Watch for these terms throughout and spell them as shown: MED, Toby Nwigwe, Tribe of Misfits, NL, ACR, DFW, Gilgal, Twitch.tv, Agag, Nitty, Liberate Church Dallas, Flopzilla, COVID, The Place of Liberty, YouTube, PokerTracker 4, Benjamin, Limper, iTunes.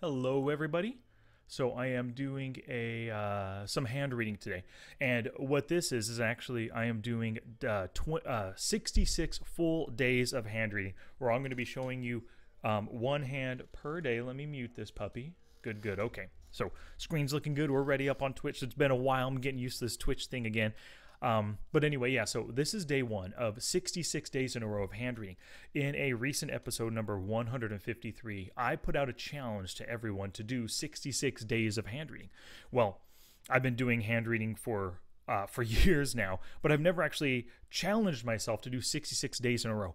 Hello everybody. So I am doing a some hand reading today, and what this is actually I am doing 66 full days of hand reading, where I'm going to be showing you one hand per day. Let me mute this puppy. Good. Okay, so screen's looking good. We're ready up on Twitch. It's been a while. I'm getting used to this Twitch thing again. But anyway, yeah, so this is day one of 66 days in a row of hand reading. In a recent episode, number 153, I put out a challenge to everyone to do 66 days of hand reading. Well, I've been doing hand reading for years now, but I've never actually challenged myself to do 66 days in a row.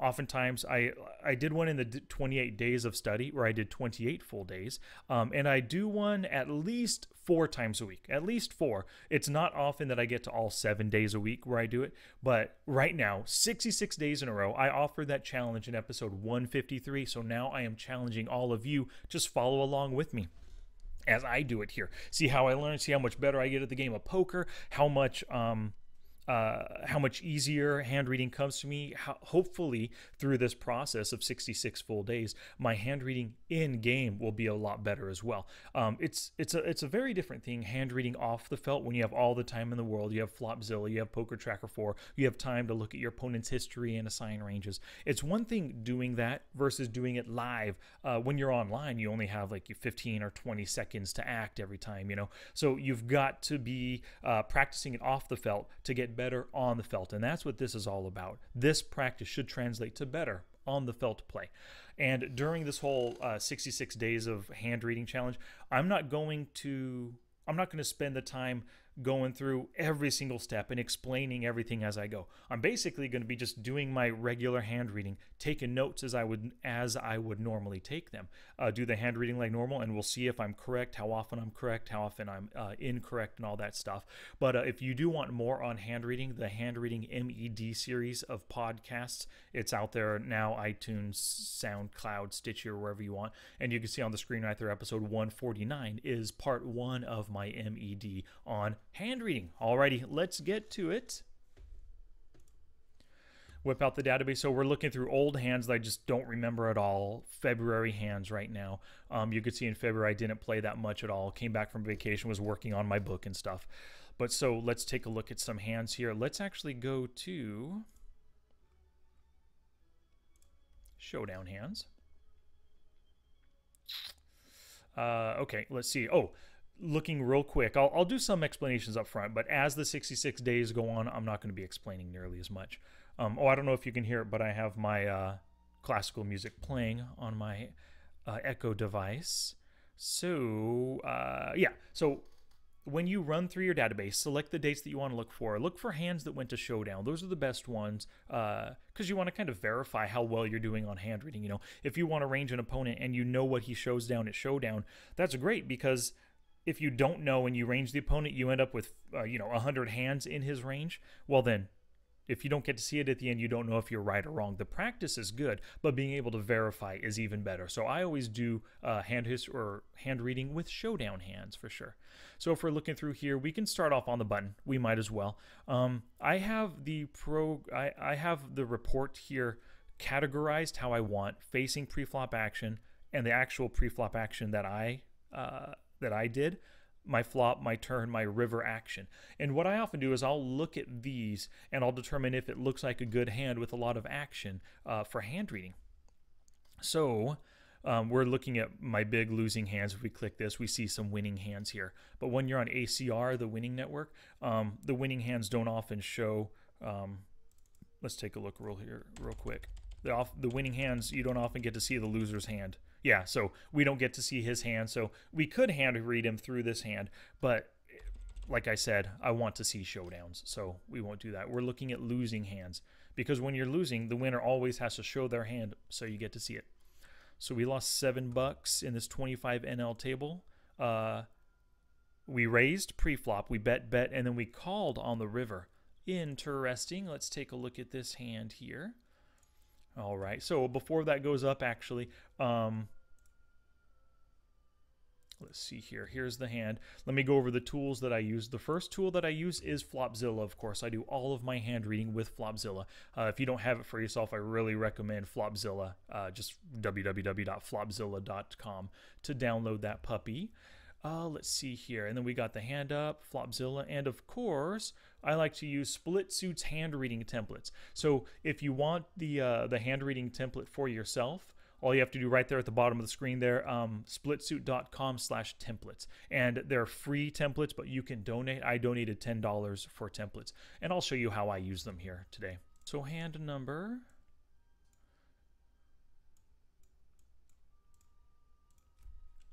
Oftentimes, I did one in the 28 days of study, where I did 28 full days, and I do one at least 4 times a week, at least 4. It's not often that I get to all 7 days a week where I do it, but right now, 66 days in a row, I offered that challenge in episode 153, so now I am challenging all of you. Just follow along with me as I do it here. See how I learn, see how much better I get at the game of poker, how much easier hand reading comes to me. Hopefully through this process of 66 full days, my hand reading in game will be a lot better as well. It's a very different thing, hand reading off the felt, when you have all the time in the world. You have Flopzilla, you have PokerTracker 4, you have time to look at your opponent's history and assign ranges. It's one thing doing that versus doing it live. When you're online, you only have like 15 or 20 seconds to act every time, you know. So you've got to be practicing it off the felt to get better on the felt, and that's what this is all about. This practice should translate to better on the felt play. And during this whole 66 days of hand reading challenge, I'm not going to spend the time going through every single step and explaining everything as I go. I'm basically going to be just doing my regular hand reading, taking notes as I would normally take them. Do the hand reading like normal, and we'll see if I'm correct, how often I'm correct, how often I'm incorrect, and all that stuff. But if you do want more on hand reading, the Hand Reading MED series of podcasts, it's out there now, iTunes, SoundCloud, Stitcher, wherever you want. And you can see on the screen right there, episode 149 is part 1 of my MED on hand reading. Alrighty, let's get to it. Whip out the database. So we're looking through old hands that I just don't remember at all. February hands right now. You could see in February I didn't play that much at all. Came back from vacation, was working on my book and stuff. But so let's take a look at some hands here. Let's actually go to showdown hands. Okay, let's see. Oh, looking real quick, I'll do some explanations up front, but as the 66 days go on, I'm not going to be explaining nearly as much. Oh, I don't know if you can hear it, but I have my classical music playing on my Echo device. So yeah, so when you run through your database, select the dates that you want to look for. Look for hands that went to showdown. Those are the best ones, because you want to kind of verify how well you're doing on hand reading. You know, if you want to range an opponent and you know what he shows down at showdown, that's great, because if you don't know and you range the opponent, you end up with, 100 hands in his range. Well then, if you don't get to see it at the end, you don't know if you're right or wrong. The practice is good, but being able to verify is even better. So I always do hand reading with showdown hands for sure. So if we're looking through here, we can start off on the button. We might as well. I have the report here categorized how I want, facing preflop action and the actual preflop action that I did, my flop, my turn, my river action. And what I often do is I'll look at these and I'll determine if it looks like a good hand with a lot of action for hand reading. So we're looking at my big losing hands. If we click this, we see some winning hands here. But when you're on ACR, the winning network, the winning hands don't often show. Let's take a look real quick. The winning hands, you don't often get to see the loser's hand. Yeah, so we don't get to see his hand, so we could hand read him through this hand, but like I said, I want to see showdowns, so we won't do that. We're looking at losing hands, because when you're losing, the winner always has to show their hand, so you get to see it. So we lost $7 in this 25 NL table. We raised preflop, we bet, and then we called on the river. Interesting. Let's take a look at this hand here. All right, so before that goes up, actually, Let's see here. Here's the hand. Let me go over the tools that I use. The first tool that I use is Flopzilla, of course. I do all of my hand reading with Flopzilla. If you don't have it for yourself, I really recommend Flopzilla. Just www.flopzilla.com to download that puppy. Let's see here. And then we got the hand up, Flopzilla, and of course, I like to use Split Suit's hand reading templates. So if you want the hand reading template for yourself, all you have to do right there at the bottom of the screen there, splitsuit.com/templates. And they're free templates, but you can donate. I donated $10 for templates. And I'll show you how I use them here today. So hand number.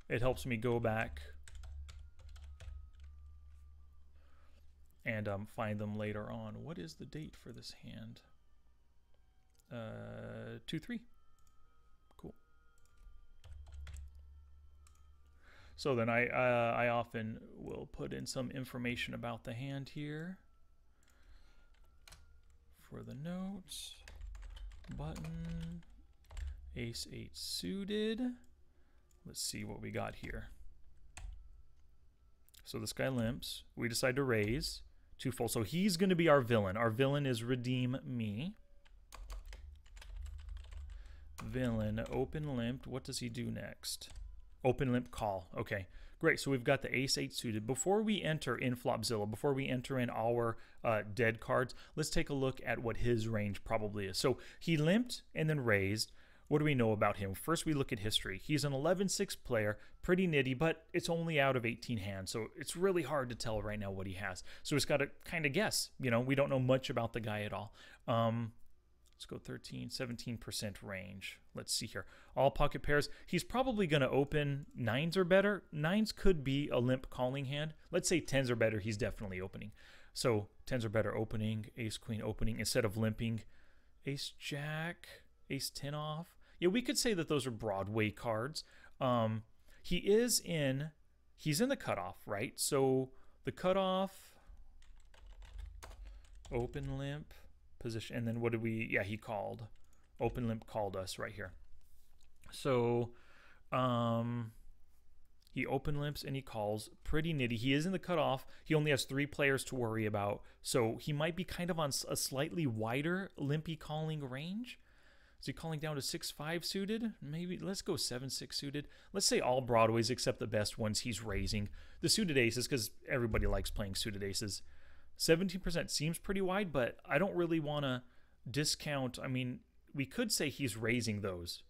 It helps me go back and find them later on. What is the date for this hand? 2-3. So then I often will put in some information about the hand here for the notes. Button, ace-8 suited. Let's see what we got here. So this guy limps. We decide to raise twofold. So he's going to be our villain. Our villain is redeem me. Villain, open limped. What does he do next? Open limp call. Okay, great. So we've got the ace-8 suited. Before we enter in Flopzilla, before we enter in our dead cards, let's take a look at what his range probably is. So he limped and then raised. What do we know about him? First, we look at history. He's an 11-6 player, pretty nitty, but it's only out of 18 hands, so it's really hard to tell right now what he has. So it's got to kind of guess. You know, we don't know much about the guy at all. Let's go 13, 17% range. Let's see here. All pocket pairs. He's probably going to open 9s or better. 9s could be a limp calling hand. Let's say 10s or better, he's definitely opening. So 10s or better opening, ace-queen opening. Instead of limping, ace-jack, ace-10 off. Yeah, we could say that those are Broadway cards. He's in the cutoff, right? So the cutoff, open limp. Position, and then what did we, yeah, he called. Open limp called us right here. So he open limps and he calls. Pretty nitty. He is in the cutoff. He only has 3 players to worry about, so he might be kind of on a slightly wider limpy calling range. Is he calling down to 6-5 suited? Maybe. Let's go 7-6 suited. Let's say all Broadways except the best ones he's raising. The suited aces, because everybody likes playing suited aces. 17% seems pretty wide, but I don't really want to discount. I mean, we could say he's raising those.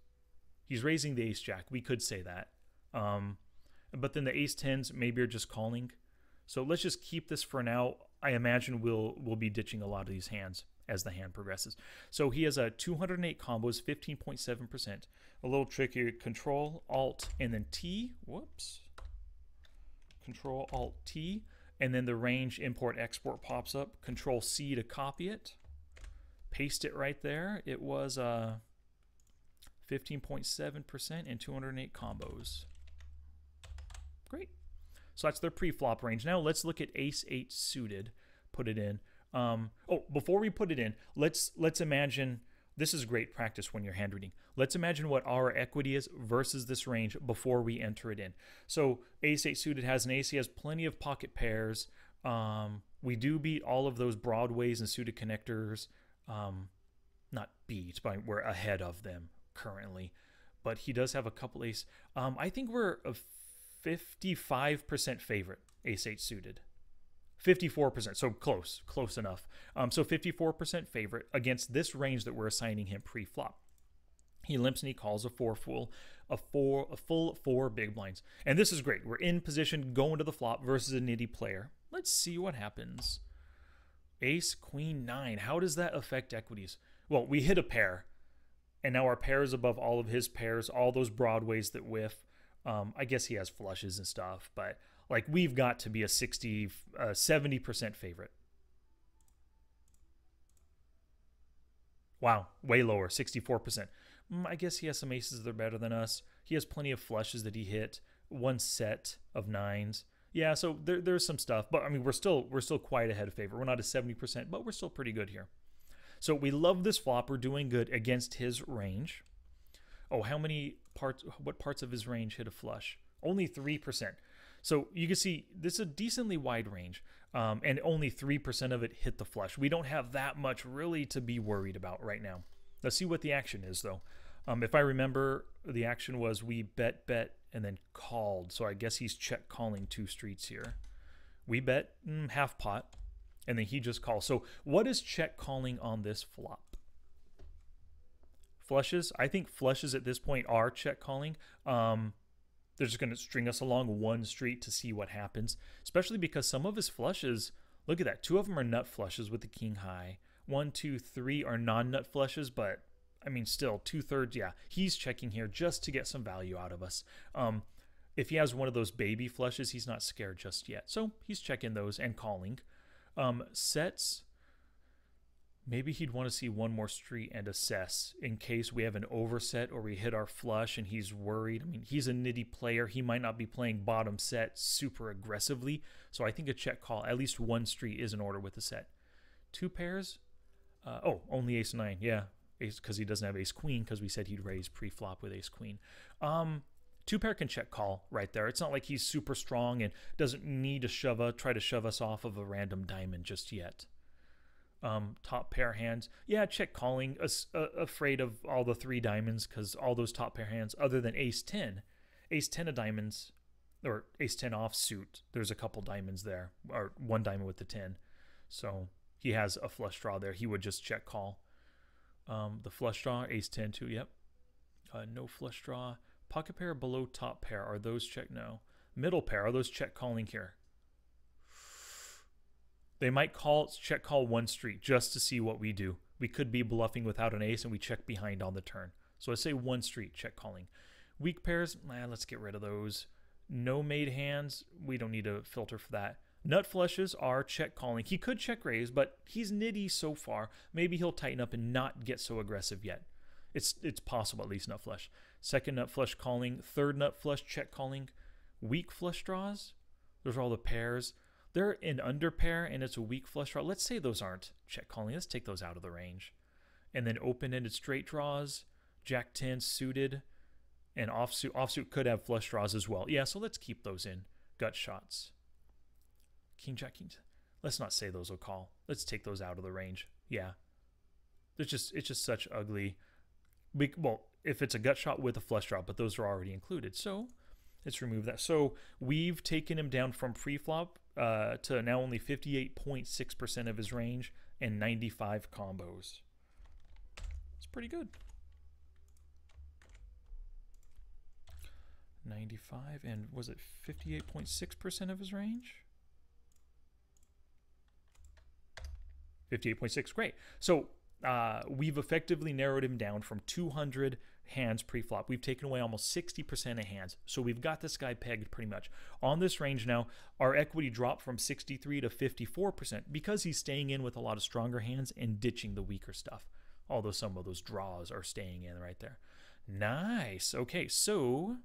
He's raising the ace-jack. We could say that. But then the ace-10s maybe are just calling. So let's just keep this for now. I imagine we'll be ditching a lot of these hands as the hand progresses. So he has a 208 combos, 15.7%. A little trickier. Control, Alt, and then T. Whoops. Control, Alt, T. And then the range import-export pops up. Control-C to copy it. Paste it right there. It was 15.7% and 208 combos. Great. So that's their pre-flop range. Now let's look at ace-8 suited. Put it in. Before we put it in, let's imagine... This is great practice when you're hand reading. Let's imagine what our equity is versus this range before we enter it in. So ace-8 suited has an ace. He has plenty of pocket pairs. We do beat all of those Broadways and suited connectors. Not beat, but we're ahead of them currently. But he does have a couple ace. I think we're a 55% favorite, ace-8 suited. 54%, so close enough. So 54% favorite against this range that we're assigning him pre-flop. He limps and he calls a full four big blinds. And this is great. We're in position going to the flop versus a nitty player. Let's see what happens. Ace, queen, 9. How does that affect equities? Well, we hit a pair, and now our pair is above all of his pairs, all those Broadways that whiff. I guess he has flushes and stuff, but... Like, we've got to be a 70% favorite. Wow, way lower, 64%. I guess he has some aces that are better than us. He has plenty of flushes that he hit. 1 set of 9s. Yeah, so there's some stuff, but I mean, we're still quite ahead of favorite. We're not a 70%, but we're still pretty good here. So we love this flop. We're doing good against his range. Oh, what parts of his range hit a flush? Only 3%. So you can see this is a decently wide range, and only 3% of it hit the flush. We don't have that much really to be worried about right now. Let's see what the action is though. If I remember, the action was we bet, and then called. So I guess he's check calling two streets here. We bet half pot, and then he just calls. So what is check calling on this flop? Flushes. I think flushes at this point are check calling. They're just going to string us along one street to see what happens, especially because some of his flushes, look at that, two of them are nut flushes with the king high. 1, 2, 3 are non-nut flushes, but I mean still 2/3, yeah, he's checking here just to get some value out of us. If he has one of those baby flushes, he's not scared just yet, so he's checking those and calling. Sets, maybe he'd want to see one more street and assess in case we have an overset or we hit our flush and he's worried. I mean, he's a nitty player. He might not be playing bottom set super aggressively. So I think a check call, at least one street, is in order with the set. Two pairs. Oh, only ace nine. Yeah, because he doesn't have ace queen, because we said he'd raise pre-flop with ace queen. Two pair can check call right there. It's not like he's super strong and doesn't need to try to shove us off of a random diamond just yet. Top pair hands, yeah, check calling, afraid of all the three diamonds, because all those top pair hands other than ace 10 of diamonds, or ace 10 offsuit, there's a couple diamonds there, or one diamond with the 10, so he has a flush draw there. He would just check call. The flush draw, ace 10 too, yep. No flush draw. Pocket pair below top pair, are those check? No. Middle pair, are those check calling here? They might check call one street just to see what we do. We could be bluffing without an ace and we check behind on the turn. So I say one street check calling. Weak pairs, let's get rid of those. No made hands, we don't need a filter for that. Nut flushes are check calling. He could check raise, but he's nitty so far. Maybe he'll tighten up and not get so aggressive yet. It's possible, at least nut flush. Second nut flush calling, third nut flush check calling. Weak flush draws, those are all the pairs. They're an under pair and it's a weak flush draw. Let's say those aren't check calling. Let's take those out of the range. And then open-ended straight draws, jack 10 suited, and offsuit. Offsuit could have flush draws as well. Yeah, so let's keep those in. Gut shots. King jack, king. Let's not say those will call. Let's take those out of the range. Yeah. It's just such ugly. Well, if it's a gut shot with a flush draw, but those are already included. So let's remove that. So we've taken him down from pre-flop to now only 58.6% of his range and 95 combos. It's pretty good. 95, and was it 58.6% of his range? 58.6, great. So we've effectively narrowed him down from 200 hands pre-flop. We've taken away almost 60% of hands, so we've got this guy pegged pretty much. On this range now, our equity dropped from 63 to 54% because he's staying in with a lot of stronger hands and ditching the weaker stuff, although some of those draws are staying in right there. Nice. Okay, so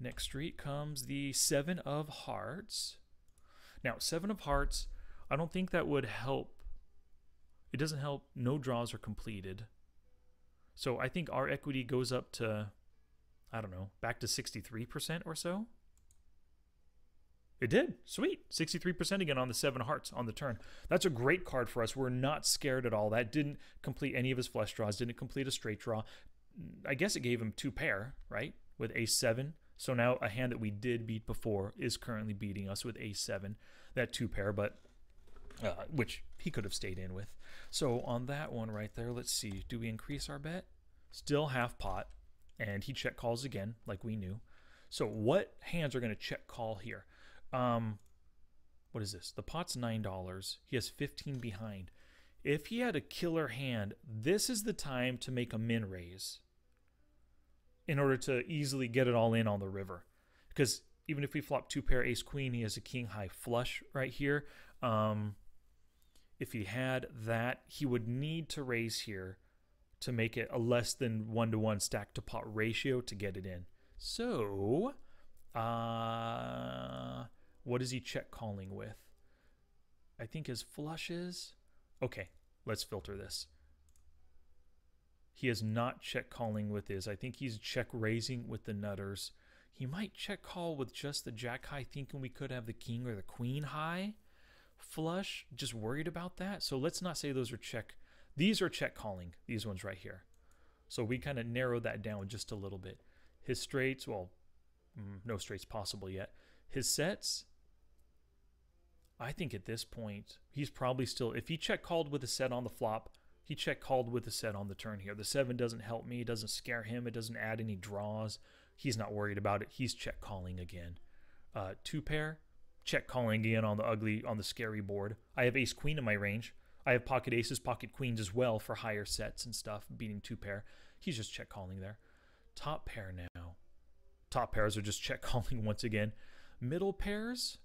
next street comes the 7 of hearts. Now, 7 of hearts, I don't think that would help. It doesn't help. No draws are completed. So I think our equity goes up to, I don't know, back to 63% or so. It did. Sweet. 63% again on the 7 of hearts on the turn. That's a great card for us. We're not scared at all. That didn't complete any of his flush draws. Didn't complete a straight draw. I guess it gave him two pair, right? With ace 7. So now a hand that we did beat before is currently beating us with ace 7. That two pair, but which he could have stayed in with. So on that one right there, let's see, do we increase our bet? Still half pot, and he check calls again like we knew. So what hands are going to check call here? What is this? The pot's $9. He has 15 behind. If he had a killer hand, this is the time to make a min raise in order to easily get it all in on the river, because even if we flop two pair ace queen, he has a king high flush right here. If he had that, he would need to raise here to make it a less than 1-to-1 stack to pot ratio to get it in. So, what is he check calling with? I think his flushes. Okay, let's filter this. He is not check calling with his. I think he's check raising with the nutters. He might check call with just the jack high, thinking we could have the king or the queen high flush, just worried about that. So let's not say those are check. These are check calling, these ones right here. So we kind of narrowed that down just a little bit. His straights, well, no straights possible yet. His sets, I think at this point, he's probably still, if he check called with a set on the flop, he check called with a set on the turn here. The seven doesn't help me, it doesn't scare him, it doesn't add any draws. He's not worried about it, he's check calling again. Two pair, check calling again on the ugly, on the scary board. I have ace queen in my range. I have pocket aces, pocket queens as well for higher sets and stuff, beating two pair. He's just check calling there. Top pair now. Top pairs are just check calling once again. Middle pairs,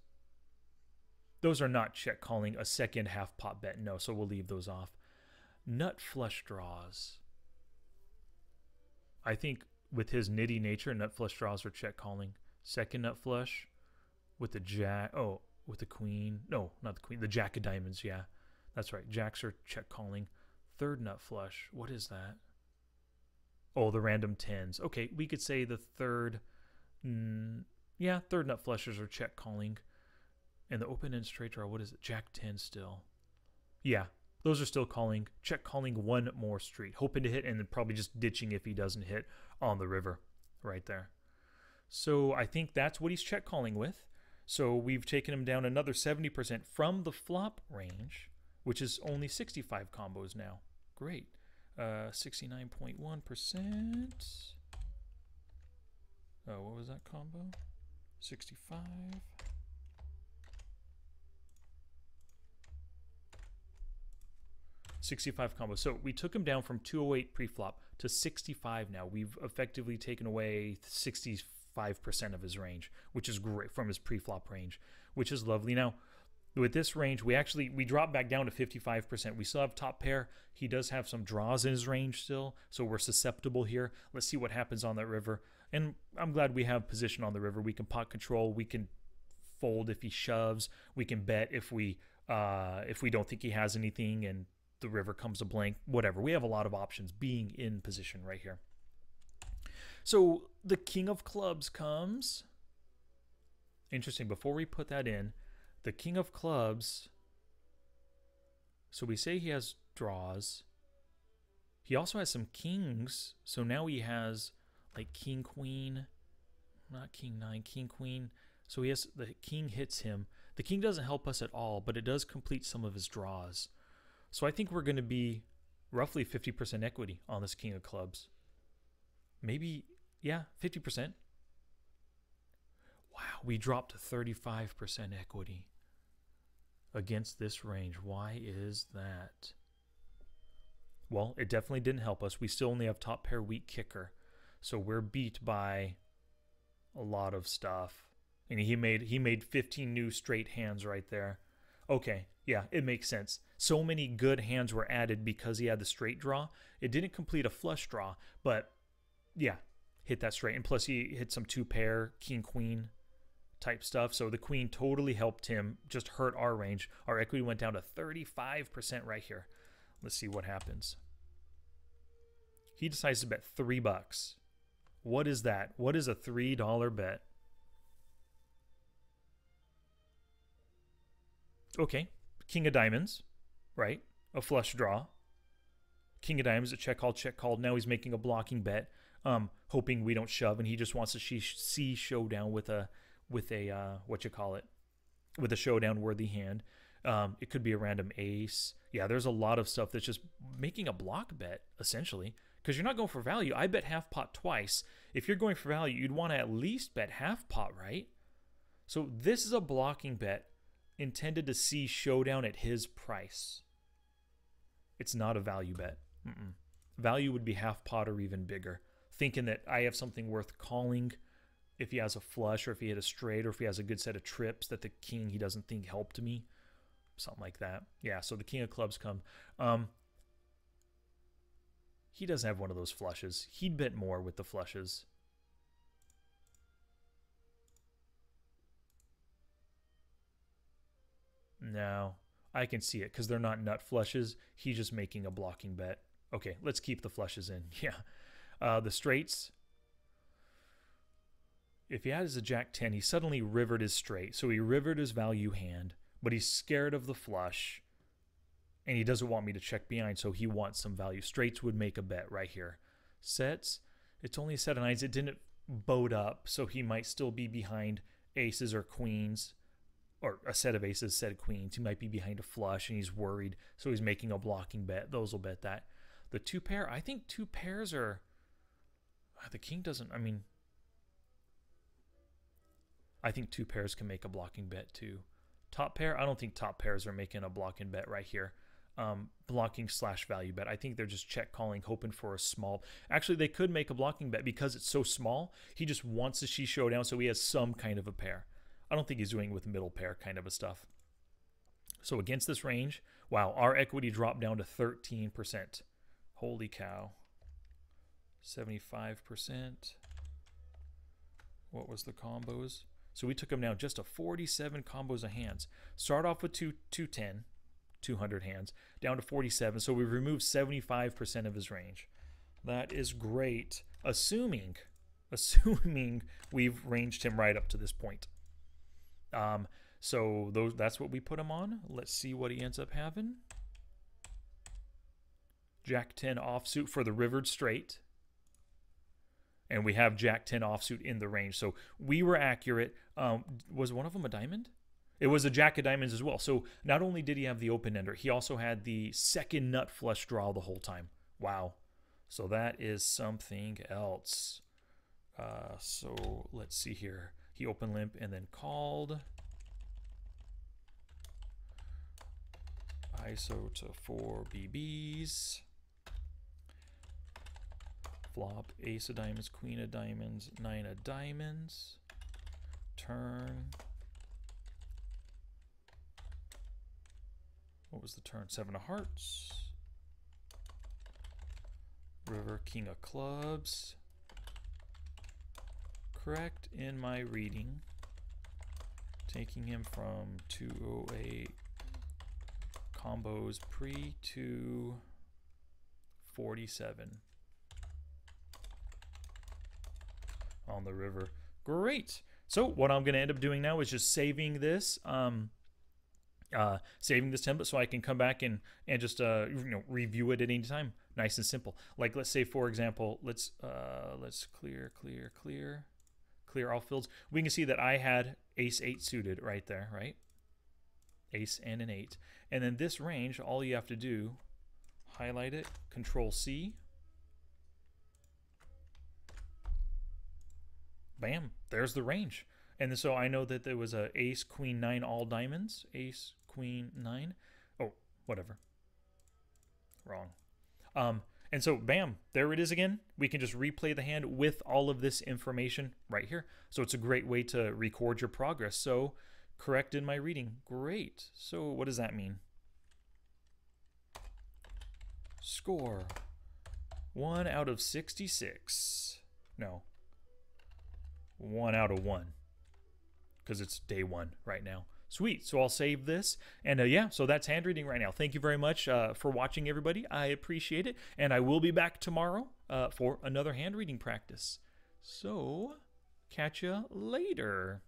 those are not check calling. A second half pot bet, no, so we'll leave those off. Nut flush draws. I think with his nitty nature, nut flush draws are check calling. Second nut flush with the jack, oh, with the queen. No, not the queen, the jack of diamonds, yeah. That's right, jacks are check calling. Third nut flush, what is that? Oh, the random tens. Okay, we could say the third, yeah, third nut flushes are check calling. And the open end straight draw, what is it? Jack 10 still. Yeah, those are still calling, check calling one more street, hoping to hit and then probably just ditching if he doesn't hit on the river right there. So I think that's what he's check calling with. So we've taken him down another 70% from the flop range, which is only 65 combos now. Great. 69.1%. Oh, what was that combo? 65. combos. So we took him down from 208 pre-flop to 65 now. We've effectively taken away 65% of his range, which is great, from his pre-flop range, which is lovely. Now, with this range, we drop back down to 55%. We still have top pair. He does have some draws in his range still, so we're susceptible here. Let's see what happens on that river. And I'm glad we have position on the river. We can pot control. We can fold if he shoves. We can bet if we don't think he has anything and the river comes a blank, whatever. We have a lot of options being in position right here. So the king of clubs comes. Interesting, before we put that in, the king of clubs, so we say he has draws. He also has some kings, so now he has like king, queen, not king nine, king, queen. So he has, the king hits him. The king doesn't help us at all, but it does complete some of his draws. So I think we're going to be roughly 50% equity on this king of clubs. Maybe, yeah, 50%. Wow, we dropped to 35% equity against this range. Why is that? Well, it definitely didn't help us. We still only have top pair, weak kicker. So we're beat by a lot of stuff. And he made 15 new straight hands right there. Okay, yeah, it makes sense. So many good hands were added because he had the straight draw. It didn't complete a flush draw, but yeah, hit that straight. And plus he hit some two pair, king, queen type stuff. So the queen totally helped him, just hurt our range. Our equity went down to 35% right here. Let's see what happens. He decides to bet $3. What is that? What is a $3 bet? Okay, king of diamonds, right? A flush draw. King of diamonds, a check call, check called. Now he's making a blocking bet, hoping we don't shove, and he just wants to see showdown with a showdown worthy hand. It could be a random ace. Yeah, there's a lot of stuff that's just making a block bet, essentially, because you're not going for value. I bet half pot twice. If you're going for value, you'd want to at least bet half pot, right? So this is a blocking bet intended to see showdown at his price. It's not a value bet. Value would be half pot or even bigger, thinking that I have something worth calling if he has a flush or if he hit a straight or if he has a good set of trips that the king he doesn't think helped me, something like that. Yeah, so the king of clubs come. He doesn't have one of those flushes. He'd bet more with the flushes. No, I can see it because they're not nut flushes. He's just making a blocking bet. Okay, let's keep the flushes in. Yeah, the straights. if he had his Jack-10, he suddenly rivered his straight. So he rivered his value hand, but he's scared of the flush, and he doesn't want me to check behind, so he wants some value. Straights would make a bet right here. Sets, it's only a set of nines. It didn't boat up, so he might still be behind aces or queens, or a set of aces, set of queens. He might be behind a flush, and he's worried, so he's making a blocking bet. Those will bet that. The two pair, I think two pairs are... The king doesn't, I mean... I think two pairs can make a blocking bet too. Top pair, I don't think top pairs are making a blocking bet right here. Blocking slash value bet. I think they're just check calling, hoping for a small. Actually, they could make a blocking bet because it's so small. He just wants a she showdown, so he has some kind of a pair. I don't think he's doing with middle pair kind of a stuff. So against this range, wow, our equity dropped down to 13%. Holy cow. 75%. What was the combos? So we took him down just to 47 combos of hands. Start off with 200 hands, down to 47. So we removed 75% of his range. That is great, assuming we've ranged him right up to this point. So that's what we put him on. Let's see what he ends up having. Jack-10 offsuit for the rivered straight. And we have Jack-10 offsuit in the range. So we were accurate. Was one of them a diamond? It was a jack of diamonds as well. So not only did he have the open ender, he also had the second nut flush draw the whole time. Wow. So that is something else. So let's see here. He opened limp and then called. ISO to 4 BBs. Flop, ace of diamonds, queen of diamonds, nine of diamonds. Turn. What was the turn? Seven of hearts. River, king of clubs. Correct in my reading. Taking him from 208 combos pre to 47. On the river. Great. So what I'm going to end up doing now is just saving this template so I can come back and just review it at any time. Nice and simple. Like, let's say, for example, let's clear all fields. We can see that I had ace-8 suited right there, right? Ace and an 8. And then this range, all you have to do, highlight it, Control-C. Bam, there's the range. And so I know that there was a ace, queen, nine, all diamonds. Ace, queen, nine. Oh, whatever. Wrong. And so, bam, there it is again. We can just replay the hand with all of this information right here. So it's a great way to record your progress. So correct in my reading. Great. So what does that mean? Score 1 out of 66. No. 1 out of 1. Because it's day 1 right now. Sweet. So I'll save this. And yeah, so that's hand reading right now. Thank you very much for watching, everybody. I appreciate it. And I will be back tomorrow for another hand reading practice. So catch you later.